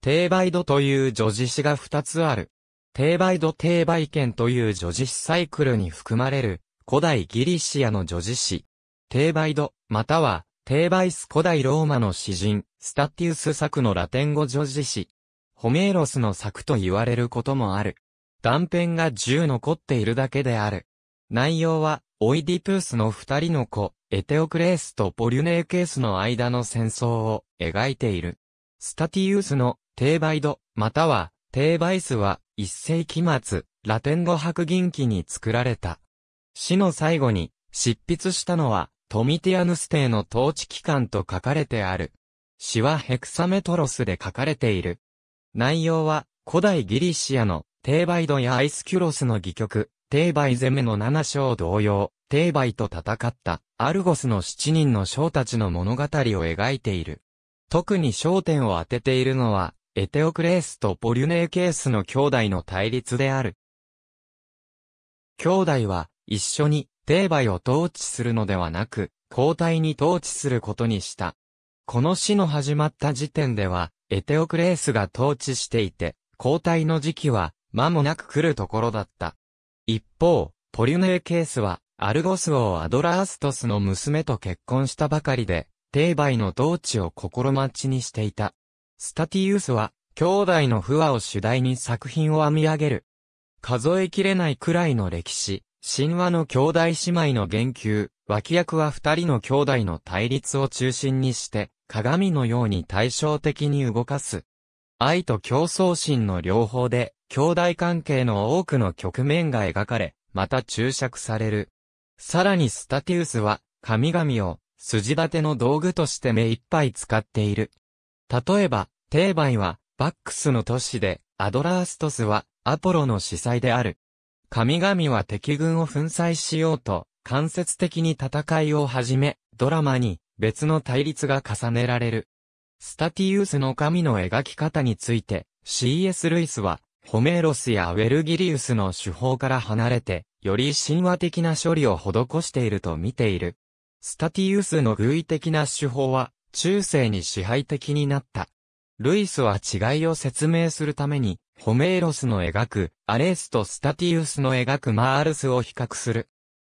定売戸という叙事詩が2つある。定売戸定売軒という叙事詩サイクルに含まれる古代ギリシアの叙事詩。定売戸、または定売ス古代ローマの詩人、スタティウス作のラテン語叙事詩。ホメーロスの作と言われることもある。断片が10残っているだけである。内容は、オイディプースの2人の子、エテオクレースとポリュネーケースの間の戦争を描いている。スタティウスの定売戸、または定売スは1世紀末、ラテン語白銀期に作られた。詩の最後に執筆したのはドミティアヌス帝の統治期間と書かれてある。詩はヘクサメトロスで書かれている。内容は古代ギリシアの定売戸やアイスキュロスの戯曲、定売攻めの7章同様、定売と戦ったアルゴスの7人の将たちの物語を描いている。特に焦点を当てているのは、エテオクレースとポリュネーケースの兄弟の対立である。兄弟は、一緒に、定売を統治するのではなく、交代に統治することにした。この詩の始まった時点では、エテオクレースが統治していて、交代の時期は、間もなく来るところだった。一方、ポリュネーケースは、アルゴス王アドラーストスの娘と結婚したばかりで、定売の統治を心待ちにしていた。スタティウスは、兄弟の不和を主題に作品を編み上げる。数えきれないくらいの歴史、神話の兄弟姉妹の言及、脇役は二人の兄弟の対立を中心にして、鏡のように対照的に動かす。愛と競争心の両方で、兄弟関係の多くの局面が描かれ、また注釈される。さらにスタティウスは、神々を、筋立ての道具として目いっぱい使っている。例えば、定売は、バックスの都市で、アドラーストスは、アポロの司祭である。神々は敵軍を粉砕しようと、間接的に戦いを始め、ドラマに、別の対立が重ねられる。スタティウスの神の描き方について、C.S. ルイスは、ホメーロスやウェルギリウスの手法から離れて、より神話的な処理を施していると見ている。スタティウスの寓意的な手法は、中世に支配的になった。ルイスは違いを説明するために、ホメーロスの描くアレースとスタティウスの描くマールスを比較する。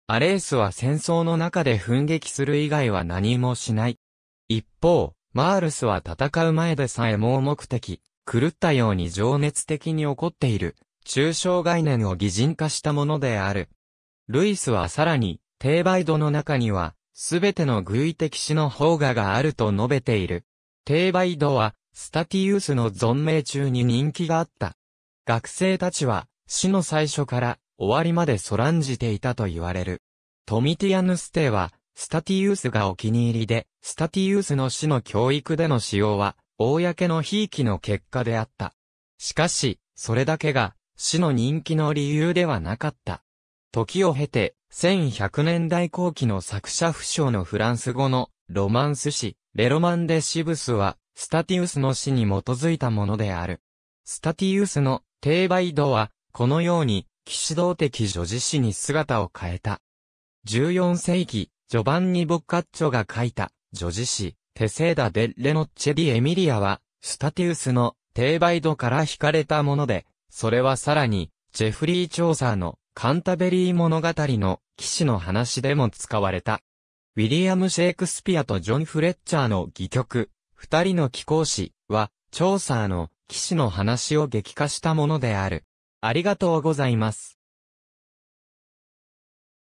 アレースは戦争の中で奮撃する以外は何もしない。一方、マールスは戦う前でさえ盲目的、狂ったように情熱的に怒っている、抽象概念を擬人化したものである。ルイスはさらに、定売戸の中には、すべての寓意的詩の萌芽があると述べている。定売戸は、スタティウスの存命中に人気があった。学生たちは、詩の最初から終わりまでそらんじていたと言われる。ドミティアヌス帝は、スタティウスがお気に入りで、スタティウスの詩の教育での使用は、公のひいきの結果であった。しかし、それだけが、詩の人気の理由ではなかった。時を経て、1100年代後期の作者不詳のフランス語のロマンス詩、レロマンデシブスは、スタティウスの詩に基づいたものである。スタティウスの定売戸は、このように、騎士道的叙事詩に姿を変えた。14世紀、ジョバンニ・ボッカッチョが書いた、叙事詩、テセーダ・デッレ・ノッチェ・ディ・エミリアは、スタティウスの定売戸から惹かれたもので、それはさらに、ジェフリー・チョーサーの、カンタベリー物語の騎士の話でも使われた。ウィリアム・シェイクスピアとジョン・フレッチャーの戯曲、二人の貴公子は、チョーサーの騎士の話を劇化したものである。ありがとうございます。